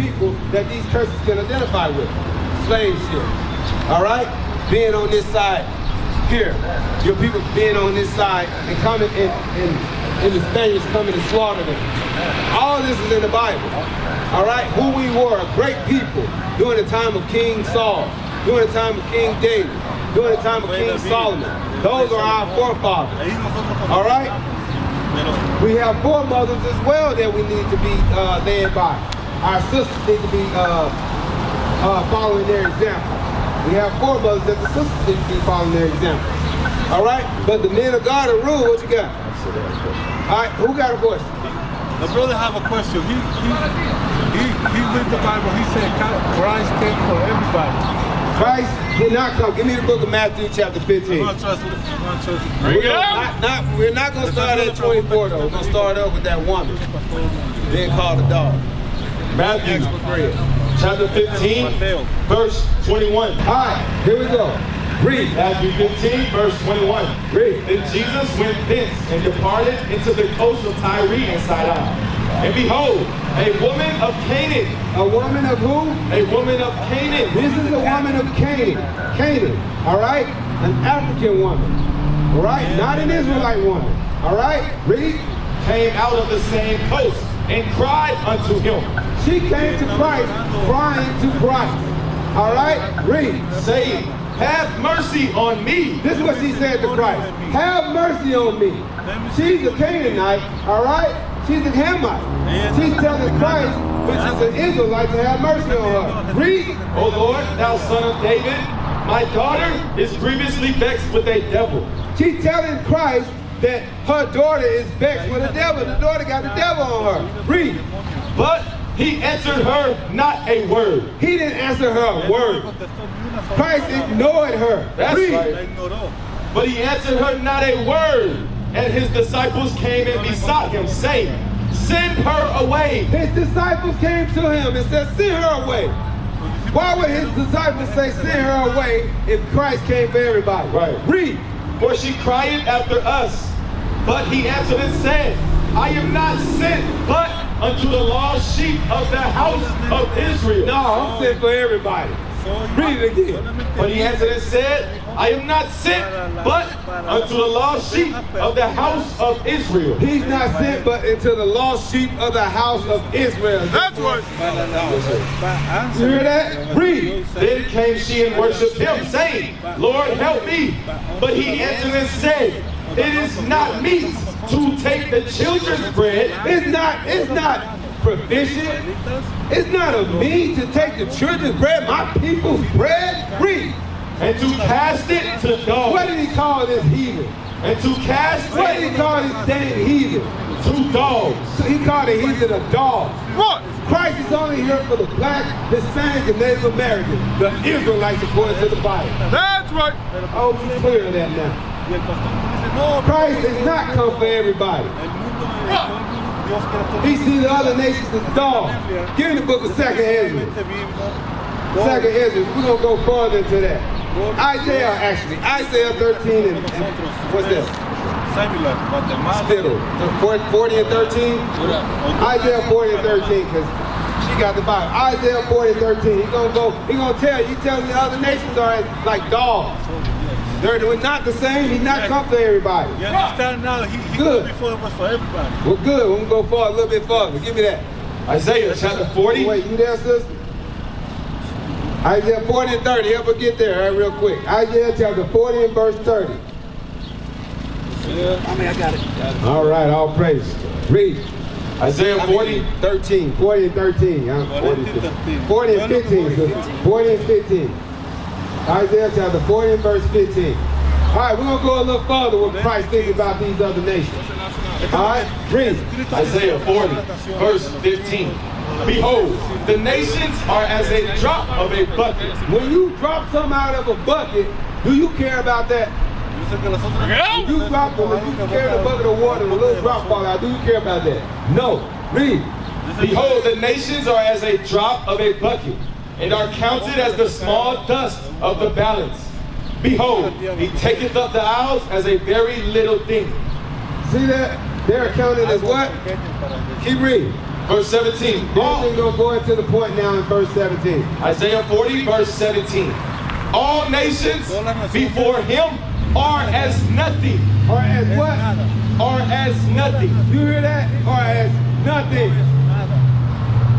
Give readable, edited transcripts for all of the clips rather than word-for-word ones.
people that these churches can identify with. Slave ships, all right? Being on this side here. Your people being on this side and coming in, and the Spaniards coming to slaughter them. All this is in the Bible, all right? Who we were, a great people, during the time of King Saul, during the time of King David, during the time of King Solomon. Those are our forefathers, all right? We have foremothers as well that we need to be led by. Our sisters need to be following their example. We have foremothers that the sisters need to be following their example. All right? But the men of God are ruled. What you got? All right, who got a question? The brother have a question. He read the Bible. He said Christ came for everybody. Christ did not come. Give me the book of Matthew chapter 15. We're not going to start at 24 though. We're going to start up with that woman. Then call the dog. Matthew chapter 15, verse 21. All right, here we go. Read. Matthew 15, verse 21. Read. Then Jesus went thence and departed into the coast of Tyre and Sidon. And behold, a woman of Canaan. A woman of who? A woman of Canaan. This is a woman of Canaan. Canaan, all right? An African woman, all right? Not an Israelite woman, all right? Read. Came out of the same coast and cried unto him. She came to Christ, crying to Christ, all right? Read. Saying, have mercy on me. This is what she said to Christ. Have mercy on me. She's a Canaanite, all right? She's a Hamite. She's telling Christ, which is an Israelite, to have mercy on her. Read. O Lord, thou son of David, my daughter is grievously vexed with a devil. She's telling Christ that her daughter is vexed with a devil. The daughter got the devil on her. Read. But he answered her not a word. He didn't answer her a word. Christ ignored her. That's right. But he answered her not a word. And his disciples came and besought him, saying, send her away. His disciples came to him and said, send her away. Why would his disciples say, send her away, if Christ came for everybody? Right. Read. For she cried after us. But he answered and said, I am not sent but unto the lost sheep of the house of Israel. No, I'm sent for everybody. Read it again. But he answered and said, I am not sent but unto the lost sheep of the house of Israel. He's not sent but unto the lost sheep of the house of Israel. That's what. You hear that? Read. Then came she and worshipped him, saying, Lord, help me. But he answered and said, it is not meet to take the children's bread. It's not provision. It's not of me to take the children's bread, my people's bread. Read. And to cast it to the dogs. What did he call this heathen? And to cast what did he call this damn heathen? To dogs. So he called the heathen a dog. What? Christ is only here for the black, Hispanic, and Native American. The Israelites according to the Bible. That's right. Oh, it's clear on that now. Christ has not come for everybody. What? He sees the other nations as dogs. Give me the book of 2nd Ezra. 2nd Ezra, we're going to go farther into that. Isaiah, actually. Isaiah 13 and what's this? Spittle. 40 and 13? Isaiah 40 and 13, because she got the Bible. Isaiah 40 and 13. He's going to go, he's going to tell you, he's telling the other nations are like dogs. They're not the same. He's not come to everybody. You understand now? He good. Before it was for everybody. Well, good. We're going to go far, a little bit farther. Give me that. Isaiah chapter 40. Wait, you there, sister? Isaiah 40 and 30, help her get there, all right, real quick. Isaiah chapter 40 and verse 30. Yeah, I mean, I got it. All right, all praise. Read. Isaiah 40, 13. 40 and 13. 40 and 15. 40 and 15. Isaiah chapter 40 and verse 15. All right, we're going to go a little further with Christ thinking about these other nations. All right, read. Isaiah 40, verse 15. Behold, the nations are as a drop of a bucket. When you drop something out of a bucket, do you care about that? When you drop them, when you carry the bucket of water and a little drop fall out, do you care about that? No. Read. Behold, the nations are as a drop of a bucket, and are counted as the small dust of the balance. Behold, he taketh up the isles as a very little thing. See that? They are counted as what? Keep reading. Verse 17. We're going to go into the point now in verse 17. Isaiah 40, verse 17. All nations before him are as nothing. Are as what? Are as nothing. You hear that? Are as nothing.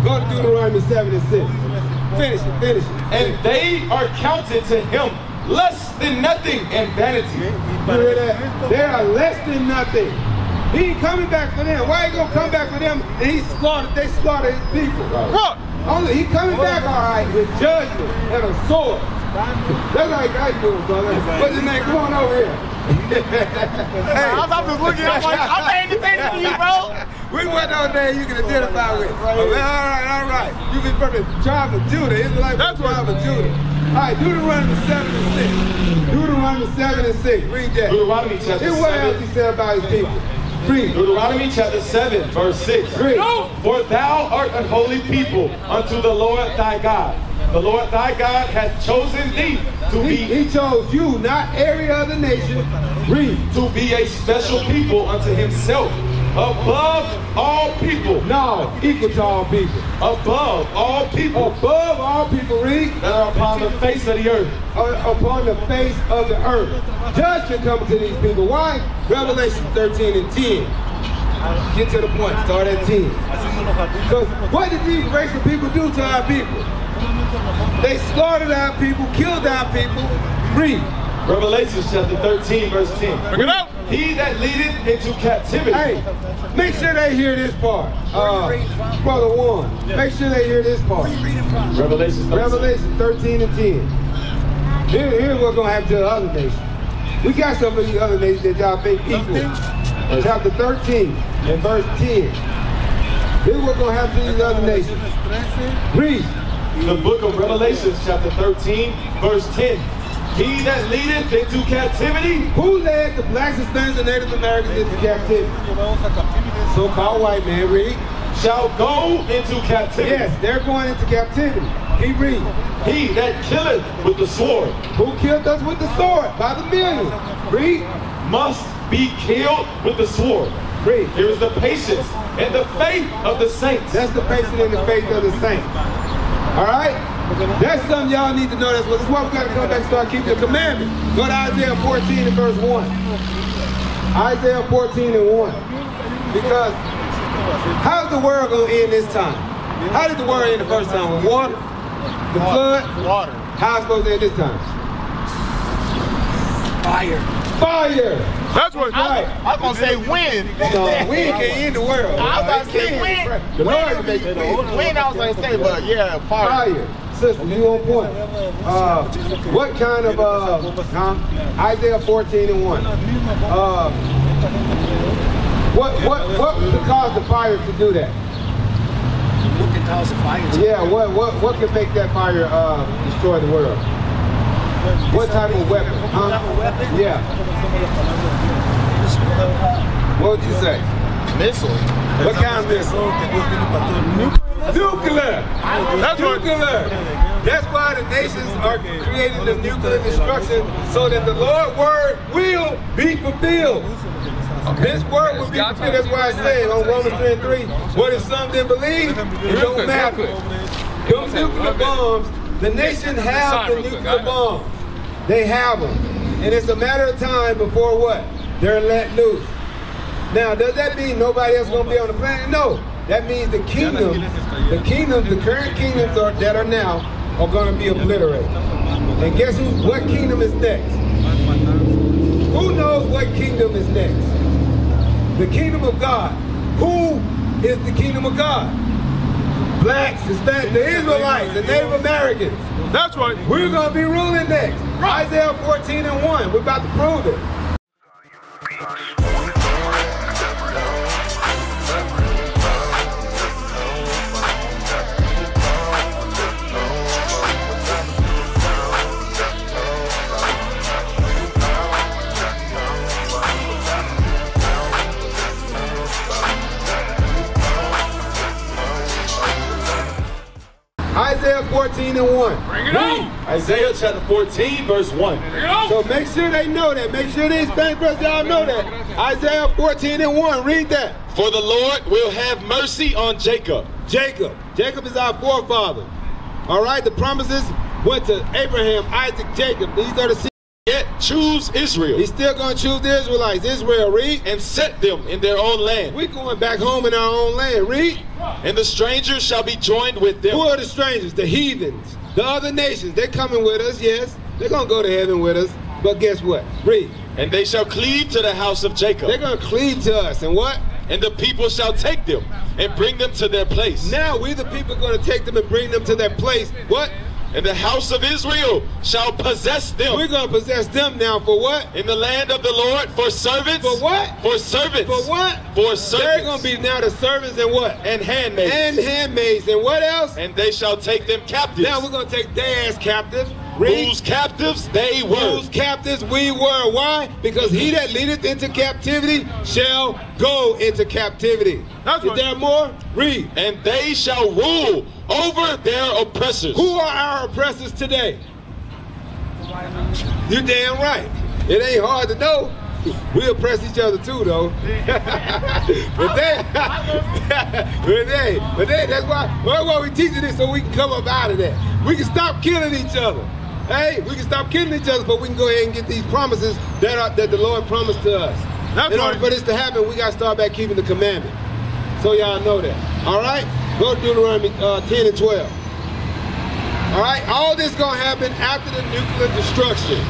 Go to Deuteronomy 7:6. Finish it, finish it. And they are counted to him less than nothing and vanity. You hear that? They are less than nothing. He ain't coming back for them. Why he gonna come back for them? And he slaughtered, they slaughtered his people. Look, only he coming back all right with judgment and a sword. That's like I do, brother. What's your name? Come on over here. Hey, I'm just looking at like, I'm paying attention to you, bro. We went on there you can identify with. All right. You can from the tribe of Judah. It's like the tribe of Judah. All right, Deuteronomy 7:6. Deuteronomy 7:6. Read that. Deuteronomy chapter 7. What else he said about his people? Read. Deuteronomy chapter 7, verse 6. Read. For thou art an holy people unto the Lord thy God. The Lord thy God hath chosen thee to be. He chose you, not every other nation. Read. To be a special people unto himself. Above all people. No, equal to all people. Above all people. Above all people, read. That are upon the face of the earth. Upon the face of the earth. Judgment coming to these people. Why? Revelation 13:10. Get to the point. Start at 10. Because what did these racial people do to our people? They slaughtered our people, killed our people. Read. Revelation chapter 13, verse 10. Bring it up. He that leadeth into captivity. Hey, make sure they hear this part. Brother Warren, make sure they hear this part. Revelation 13:10. Here's what's going to happen to the other nations. We got some of these other nations that y'all think equal. Chapter 13 and verse 10. Here's what's going to happen to these other nations. Read. The book of Revelation chapter 13, verse 10. He that leadeth into captivity. Who led the blacks, Hispanics, and Native Americans into captivity? So-called white man, read. Shall go into captivity. Yes, they're going into captivity. He read. He that killeth with the sword. Who killed us with the sword? By the million. Read. Must be killed with the sword. Read. Here is the patience and the faith of the saints. That's the patience and the faith of the saints. All right? That's something y'all need to know. That's why we got to come back and start keeping the commandments. Go to Isaiah 14 and verse 1. Isaiah 14 and 1. Because how's the world going to end this time? How did the world end the first time? With water? The flood? Water. How it's supposed to end this time? Fire. Fire! That's what's right. I was going to say wind. No, wind can end the world. I was going to say wind. The Lord can make it wind. Wind I was going to say, but yeah, fire. Fire. Sister, you on point. What kind of, Isaiah 14 and 1. What could cause the fire to do that? What could cause the fire to do that? Yeah, what could make that fire destroy the world? What type of weapon? Huh? Yeah. What would you say? Missile. What kind of missile? Nuclear! Nuclear! That's why the nations are creating the nuclear destruction so that the Lord's word will be fulfilled. Okay. This word will be fulfilled. That's why I say on Romans 3:3, what if some didn't believe? It don't matter. Those nuclear bombs, the nation have the nuclear bombs. They have them. And it's a matter of time before what? They're let loose. Now, does that mean nobody else gonna be on the planet? No. That means the current kingdoms that are now, are going to be obliterated. And guess who? What kingdom is next? Who knows what kingdom is next? The kingdom of God. Who is the kingdom of God? Blacks, Hispanics, the Israelites, the Native Americans. That's right. We're going to be ruling next. Isaiah 14 and 1. We're about to prove it. 14:1. Bring it on. Isaiah chapter 14:1. Bring it on. So make sure they know that. Make sure these bankrupt y'all know that. Isaiah 14:1. Read that. For the Lord will have mercy on Jacob. Jacob is our forefather. All right. The promises went to Abraham, Isaac, Jacob. These are the seed. Yet choose Israel. He's still going to choose the Israelites. Israel, read. And set them in their own land. We're going back home in our own land. Read. And the strangers shall be joined with them. Who are the strangers? The heathens. The other nations. They're coming with us, yes. They're going to go to heaven with us. But guess what? Read. And they shall cleave to the house of Jacob. They're going to cleave to us. And what? And the people shall take them and bring them to their place. Now we the people are going to take them and bring them to their place. What? And the house of Israel shall possess them. We're going to possess them now for what? In the land of the Lord for servants. For what? For servants. For what? For servants. They're going to be now the servants and what? And handmaids. And handmaids. And what else? And they shall take them captives. Now we're going to take their ass captives. Read. Whose captives they were. Whose captives we were. Why? Because he that leadeth into captivity shall go into captivity. Is there more? Read. And they shall rule over their oppressors. Who are our oppressors today? You're damn right. It ain't hard to know. We oppress each other too, though. but that's why we teaching this, so we can come up out of that. We can stop killing each other. Hey, we can stop killing each other, but we can go ahead and get these promises that the Lord promised to us. That's in order for this to happen, we got to start back keeping the commandment. So y'all know that. All right? Go to Deuteronomy 10:12. All right? All this going to happen after the nuclear destruction.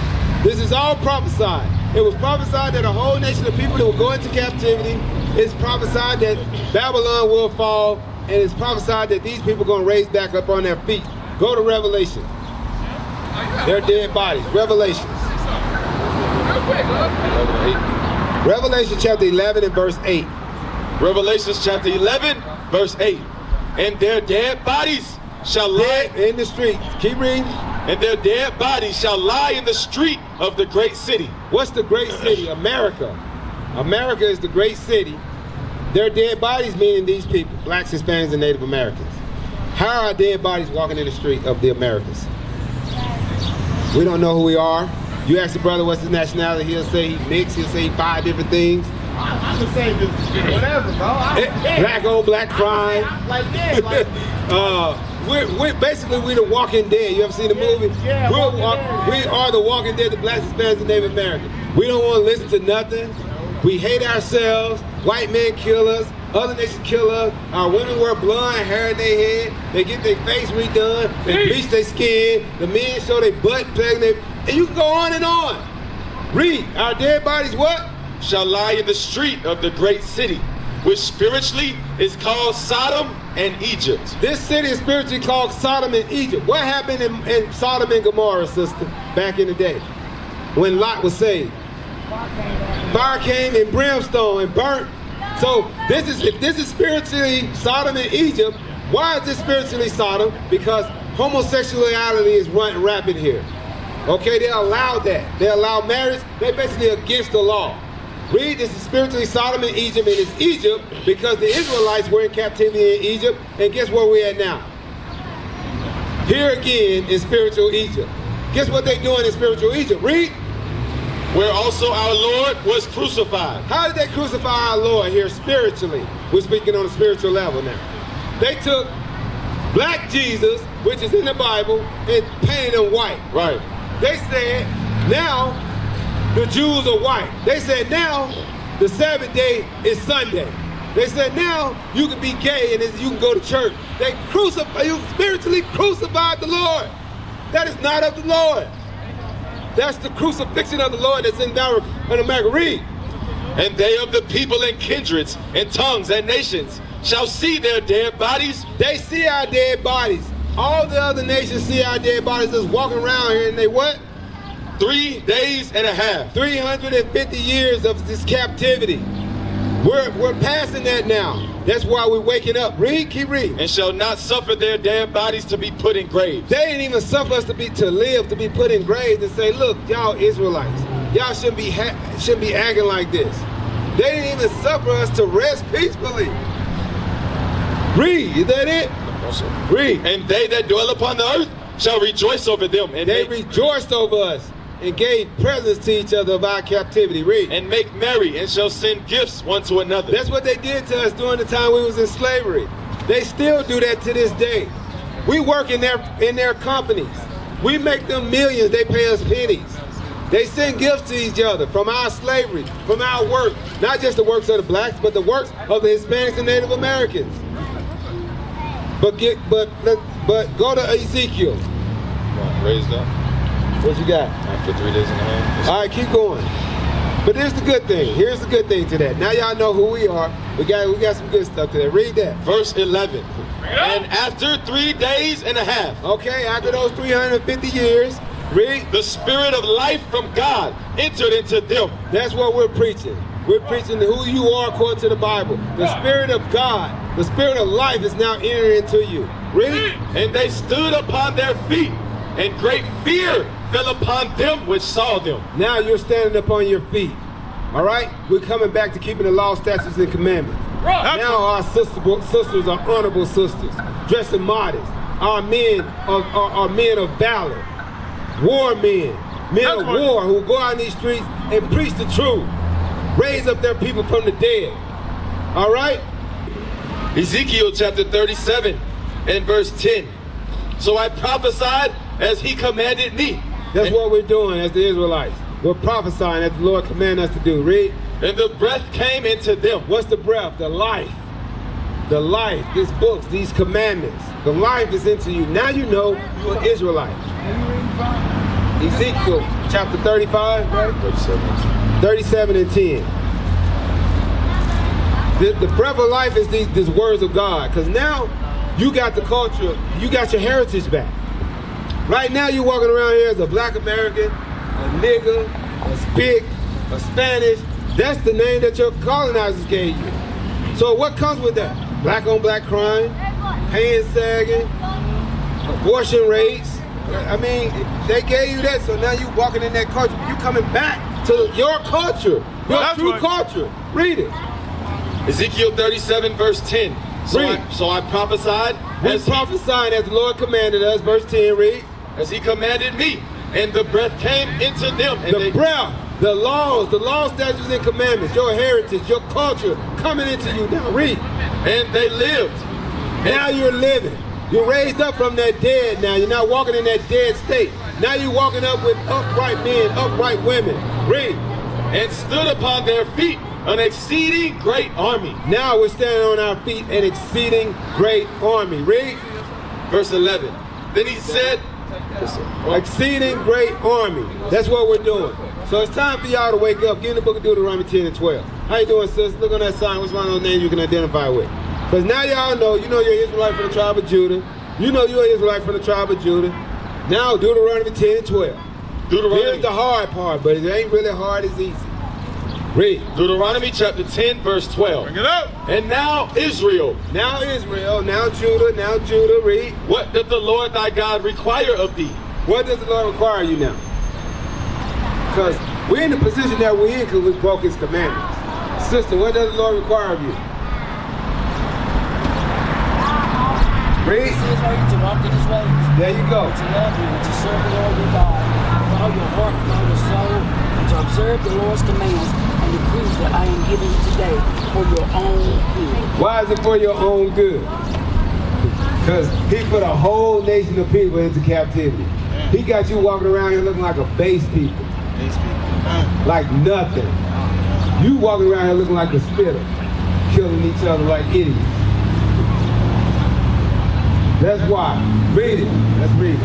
This is all prophesied. It was prophesied that a whole nation of people that will go into captivity. It's prophesied that Babylon will fall. And it's prophesied that these people are going to raise back up on their feet. Go to Revelation. They're dead bodies. Revelations. Revelation chapter 11 and verse 8. Revelation chapter 11, verse 8. And their dead bodies shall lie in the streets. Keep reading. And their dead bodies shall lie in the street of the great city. What's the great city? America. America is the great city. Their dead bodies meaning these people, blacks, Hispanics, and Native Americans. How are dead bodies walking in the street of the Americas? We don't know who we are. You ask the brother what's his nationality, he'll say he mixed, he'll say he five different things. I can say this, whatever, bro. Black old, black crime. Basically, we're the walking dead. You ever seen the movie? Yeah, we are the walking dead, the blacks, Hispanics, and Native Americans. We don't want to listen to nothing. We hate ourselves. White men kill us. Other nations kill us. Our women wear blonde hair in their head. They get their face redone. They bleach their skin. The men show their butt pregnant. And you can go on and on. Read. Our dead bodies what? Shall lie in the street of the great city, which spiritually is called Sodom and Egypt. This city is spiritually called Sodom and Egypt. What happened in Sodom and Gomorrah, sister, back in the day when Lot was saved? Fire came and brimstone and burnt. So if this is spiritually Sodom and Egypt, why is this spiritually Sodom? Because homosexuality is running rampant here. Okay, they allow that. They allow marriage. They're basically against the law. Read, this is spiritually Sodom and Egypt, and it's Egypt because the Israelites were in captivity in Egypt, and guess where we're at now? Here again is spiritual Egypt. Guess what they're doing in spiritual Egypt? Read. Where also our Lord was crucified. How did they crucify our Lord here spiritually? We're speaking on a spiritual level now. They took black Jesus, which is in the Bible, and painted him white. Right. They said, now the Jews are white. They said, now the Sabbath day is Sunday. They said, now you can be gay and you can go to church. They crucified, you spiritually crucified the Lord. That is not of the Lord. That's the crucifixion of the Lord that's in America. Read. And they of the people and kindreds and tongues and nations shall see their dead bodies. They see our dead bodies. All the other nations see our dead bodies just walking around here, and they what? 3 days and a half. 350 years of this captivity. We're passing that now. That's why we're waking up. Read, keep reading. And shall not suffer their dead bodies to be put in graves. They didn't even suffer us to be put in graves and say, look, y'all Israelites, y'all shouldn't be acting like this. They didn't even suffer us to rest peacefully. Read, is that it? Read. And they that dwell upon the earth shall rejoice over them. And they rejoiced over us and gave presents to each other of our captivity. Read. And make merry, and shall send gifts one to another. That's what they did to us during the time we was in slavery. They still do that to this day. We work in their companies. We make them millions, they pay us pennies. They send gifts to each other from our slavery, from our work, not just the works of the blacks, but the works of the Hispanics and Native Americans. But go to Ezekiel. Raised up. What you got? After 3 days in the land. All right, keep going. But here's the good thing. Here's the good thing to that. Now y'all know who we are. We got some good stuff to that. Read that. Verse 11. And after 3 days and a half. Okay, after those 350 years, read. The spirit of life from God entered into them. That's what we're preaching. We're preaching who you are according to the Bible. The spirit of God, the spirit of life is now entering into you. Read. And they stood upon their feet, and great fear fell upon them which saw them. Now you're standing upon your feet. All right? We're coming back to keeping the law, statutes, and commandments. Right. Now our sisters are honorable sisters, dressed in modest. Our men are men of valor, war men, men of war who go out in these streets and preach the truth, raise up their people from the dead. All right? Ezekiel chapter 37 and verse 10. So I prophesied as he commanded me. That's what we're doing as the Israelites. We're prophesying as the Lord commanded us to do. Read. And the breath came into them. What's the breath? The life. The life. These books, these commandments. The life is into you. Now you know you're an Israelite. Ezekiel chapter 35, right? 37 and 10. The breath of life is these words of God. Because now you got the culture, you got your heritage back. Right now you're walking around here as a black American, a nigger, a spick, a Spanish. That's the name that your colonizers gave you. So what comes with that? Black on black crime, hand sagging, abortion rates. I mean, they gave you that, so now you're walking in that culture. You're coming back to your culture, your true culture. Read it. Ezekiel 37, verse 10. So I prophesied. We prophesied as the Lord commanded us. Verse 10, read. As he commanded me, and the breath came into them. And the breath, the laws, statutes, and commandments, your heritage, your culture, coming into you now. Read. And they lived. Now you're living. You're raised up from that dead now. You're not walking in that dead state. Now you're walking up with upright men, upright women. Read. And stood upon their feet an exceeding great army. Now we're standing on our feet, an exceeding great army. Read. Verse 11. Then he said, exceeding great army. That's what we're doing. So it's time for y'all to wake up. Get in the book of Deuteronomy 10 and 12. How you doing, sis? Look on that sign. What's one of those names you can identify with? Because now y'all know, you know you're an Israelite from the tribe of Judah. You know you're an Israelite from the tribe of Judah. Now Deuteronomy 10 and 12. Here's the hard part, but it ain't really hard, it's easy. Read. Deuteronomy chapter 10, verse 12. Bring it up. And now Israel. Now Israel. Now Judah. Now Judah. Read. What does the Lord thy God require of thee? What does the Lord require you now? Because we're in the position that we're in because we broke his commandments. Sister, what does the Lord require of you? Read. There you go. To love you, to serve the Lord your God, with all your heart, with all your soul, and to observe the Lord's commands. Decrees that I am giving you today for your own good. Why is it for your own good? Because he put a whole nation of people into captivity. He got you walking around here looking like a base people. Like nothing. You walking around here looking like a spitter, killing each other like idiots. That's why. Read it. Let's read it.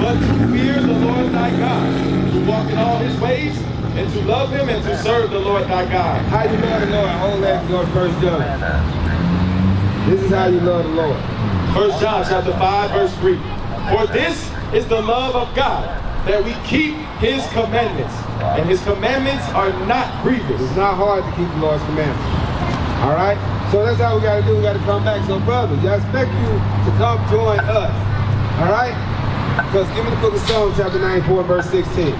But to fear the Lord thy God, to walk in all his ways, and to love him and to serve the Lord thy God. How you love the Lord? Hold that door, 1 John. This is how you love the Lord. 1 John chapter 5, verse 3. For this is the love of God, that we keep his commandments. And his commandments are not grievous. It's not hard to keep the Lord's commandments. All right? So that's how we got to do. We got to come back. So brothers, I expect you to come join us. All right? Because give me the book of Psalms chapter 94, verse 16.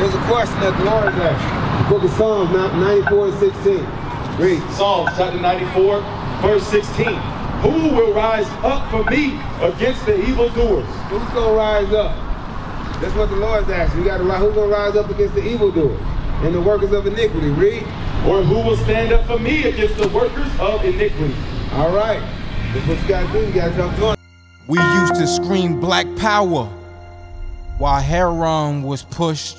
There's a question that the Lord has. The book of Psalms 94 and 16. Read. Psalms chapter 94, verse 16. Who will rise up for me against the evildoers? Who's going to rise up? That's what the Lord's asking. You got to rise. Who's going to rise up against the evildoers and the workers of iniquity? Read. Or who will stand up for me against the workers of iniquity? All right. That's what you got to do. You got to jump on. We used to scream black power while Heron was pushed.